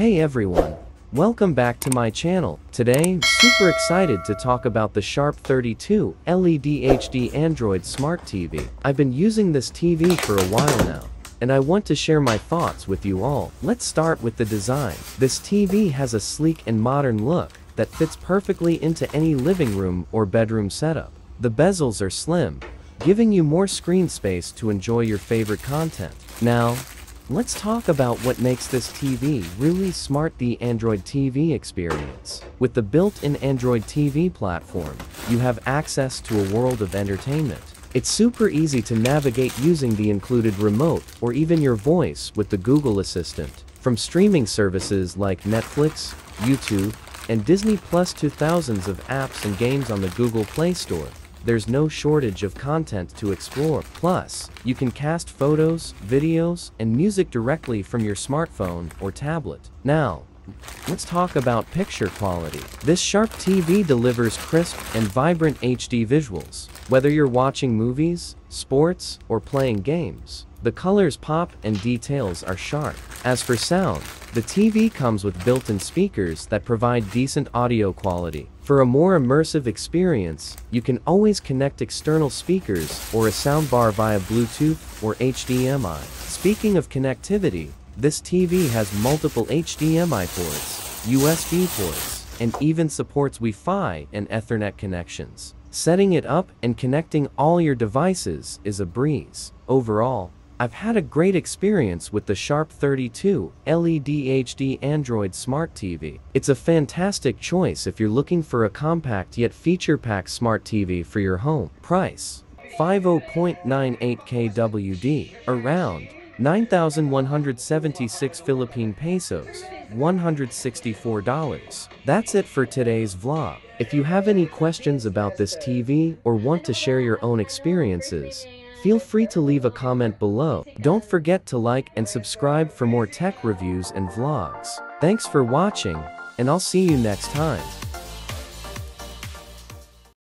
Hey everyone, welcome back to my channel. Today, super excited to talk about the Sharp 32 LED HD Android Smart TV. I've been using this TV for a while now, and I want to share my thoughts with you all. Let's start with the design. This TV has a sleek and modern look that fits perfectly into any living room or bedroom setup. The bezels are slim, giving you more screen space to enjoy your favorite content. Now, let's talk about what makes this TV really smart: the Android TV experience. With the built-in Android TV platform, you have access to a world of entertainment. It's super easy to navigate using the included remote or even your voice with the Google Assistant. From streaming services like Netflix, YouTube, and Disney Plus to thousands of apps and games on the Google Play Store, there's no shortage of content to explore. Plus, you can cast photos, videos, and music directly from your smartphone or tablet. Now, let's talk about picture quality. This Sharp TV delivers crisp and vibrant HD visuals. Whether you're watching movies, sports, or playing games, the colors pop and details are sharp. As for sound, the TV comes with built-in speakers that provide decent audio quality. For a more immersive experience, you can always connect external speakers or a soundbar via Bluetooth or HDMI. Speaking of connectivity, this TV has multiple HDMI ports, USB ports, and even supports Wi-Fi and Ethernet connections. Setting it up and connecting all your devices is a breeze. Overall, I've had a great experience with the Sharp 32 LED HD Android Smart TV. It's a fantastic choice if you're looking for a compact yet feature-packed smart TV for your home. Price: 50.98 KWD, around 9,176 Philippine pesos, $164. That's it for today's vlog. If you have any questions about this TV or want to share your own experiences, feel free to leave a comment below. Don't forget to like and subscribe for more tech reviews and vlogs. Thanks for watching, and I'll see you next time.